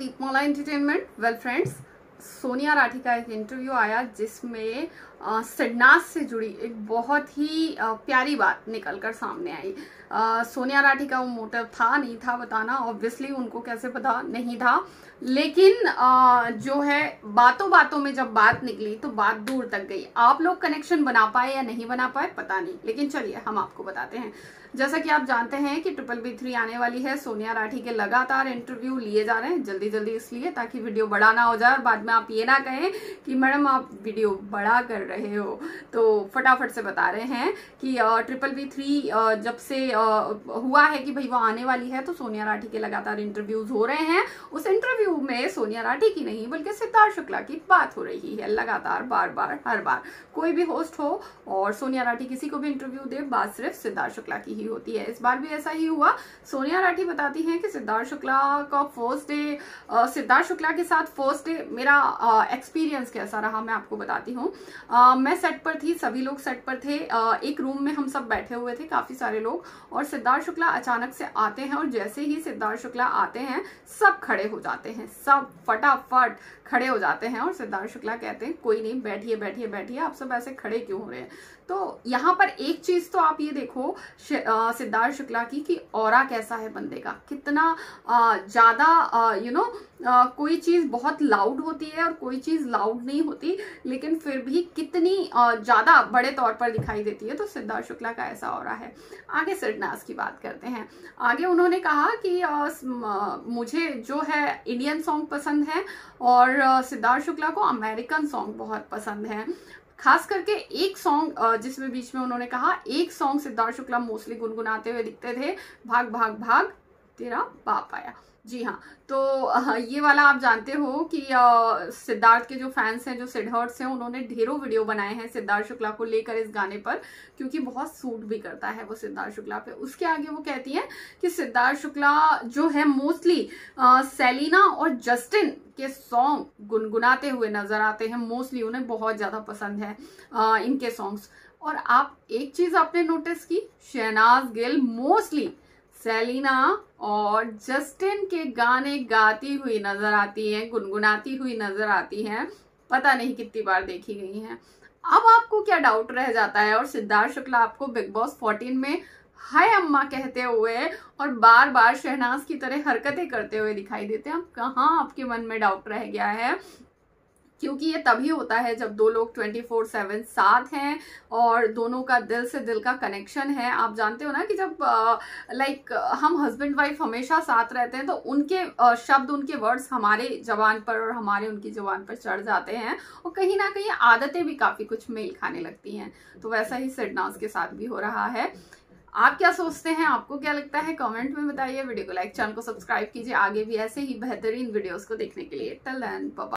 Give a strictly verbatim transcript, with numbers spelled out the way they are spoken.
दीपमोला entertainment. Well friends, Sonia Rathi का एक interview आया जिसमें सिडनाज से जुड़ी एक बहुत ही आ, प्यारी बात निकलकर सामने आई। आ, सोनिया राठी का वो मोटिव था नहीं था बताना, ऑब्वियसली उनको कैसे पता नहीं था, लेकिन आ, जो है बातों बातों में जब बात निकली तो बात दूर तक गई। आप लोग कनेक्शन बना पाए या नहीं बना पाए पता नहीं, लेकिन चलिए हम आपको बताते हैं। जैसा कि आप जानते हैं कि ट्रिपल बी थ्री आने वाली है, सोनिया राठी के लगातार इंटरव्यू लिए जा रहे हैं जल्दी जल्दी, इसलिए ताकि वीडियो बड़ा ना हो जाए और बाद में आप ये ना कहें कि मैडम आप वीडियो बड़ा कर रहे हो। तो फटाफट से बता रहे हैं कि ट्रिपल बी थ्री जब से हुआ है कि भाई वो आने वाली है, तो सोनिया राठी के लगातार इंटरव्यूज हो रहे हैं। उस इंटरव्यू में सोनिया राठी की नहीं बल्कि सिद्धार्थ शुक्ला की बात हो रही है लगातार, बार बार, हर बार कोई भी होस्ट हो और सोनिया राठी किसी को भी इंटरव्यू दे, बात सिर्फ सिद्धार्थ शुक्ला की ही होती है। इस बार भी ऐसा ही हुआ। सोनिया राठी बताती हैं कि सिद्धार्थ शुक्ला का फर्स्ट डे, सिद्धार्थ शुक्ला के साथ फर्स्ट डे मेरा एक्सपीरियंस कैसा रहा मैं आपको बताती हूँ। मैं सेट पर थी, सभी लोग सेट पर थे, आ, एक रूम में हम सब बैठे हुए थे काफी सारे लोग, और सिद्धार्थ शुक्ला अचानक से आते हैं और जैसे ही सिद्धार्थ शुक्ला आते हैं सब खड़े हो जाते हैं, सब फटाफट खड़े हो जाते हैं और सिद्धार्थ शुक्ला कहते हैं कोई नहीं, बैठिए बैठिए बैठिए, आप सब ऐसे खड़े क्यों हो रहे हैं। तो यहाँ पर एक चीज तो आप ये देखो सिद्धार्थ शुक्ला की कि ऑरा कैसा है बंदे का, कितना ज्यादा यू नो कोई चीज बहुत लाउड होती है और कोई चीज लाउड नहीं होती, लेकिन फिर भी कितनी ज्यादा बड़े तौर पर दिखाई देती है। तो सिद्धार्थ शुक्ला का ऐसा ऑरा है। आगे सिडनाज की बात करते हैं। आगे उन्होंने कहा कि आ, मुझे जो है इंडियन सॉन्ग पसंद है और सिद्धार्थ शुक्ला को अमेरिकन सॉन्ग बहुत पसंद है, खास करके एक सॉन्ग जिसमें बीच में उन्होंने कहा एक सॉन्ग सिद्धार्थ शुक्ला मोस्टली गुनगुनाते हुए दिखते थे, भाग भाग भाग तेरा बाप आया। जी हाँ, तो ये वाला आप जानते हो कि सिद्धार्थ के जो फैंस हैं, जो सिडहर्ट्स हैं, उन्होंने ढेरों वीडियो बनाए हैं सिद्धार्थ शुक्ला को लेकर इस गाने पर, क्योंकि बहुत सूट भी करता है वो सिद्धार्थ शुक्ला पे। उसके आगे वो कहती हैं कि सिद्धार्थ शुक्ला जो है मोस्टली सेलेना और जस्टिन के सॉन्ग गुनगुनाते हुए नजर आते हैं, मोस्टली उन्हें बहुत ज़्यादा पसंद है आ, इनके सॉन्ग्स। और आप एक चीज़ आपने नोटिस की, शहनाज गिल मोस्टली सेलेना और जस्टिन के गाने गाती हुई नजर आती हैं, गुनगुनाती हुई नजर आती हैं, पता नहीं कितनी बार देखी गई हैं। अब आपको क्या डाउट रह जाता है? और सिद्धार्थ शुक्ला आपको बिग बॉस चौदह में हाय अम्मा कहते हुए और बार बार शहनाज की तरह हरकतें करते हुए दिखाई देते हैं। अब कहाँ आपके मन में डाउट रह गया है? क्योंकि ये तभी होता है जब दो लोग ट्वेंटी फोर सेवन साथ हैं और दोनों का दिल से दिल का कनेक्शन है। आप जानते हो ना कि जब लाइक हम हस्बैंड वाइफ हमेशा साथ रहते हैं तो उनके आ, शब्द, उनके वर्ड्स हमारे जबान पर और हमारे उनकी जबान पर चढ़ जाते हैं और कहीं ना कहीं आदतें भी काफ़ी कुछ मेल खाने लगती हैं। तो वैसा ही सिडनाज के साथ भी हो रहा है। आप क्या सोचते हैं, आपको क्या लगता है, कमेंट में बताइए। वीडियो को लाइक, चैनल को सब्सक्राइब कीजिए। आगे भी ऐसे ही बेहतरीन वीडियोस को देखने के लिए टिल देन बाय।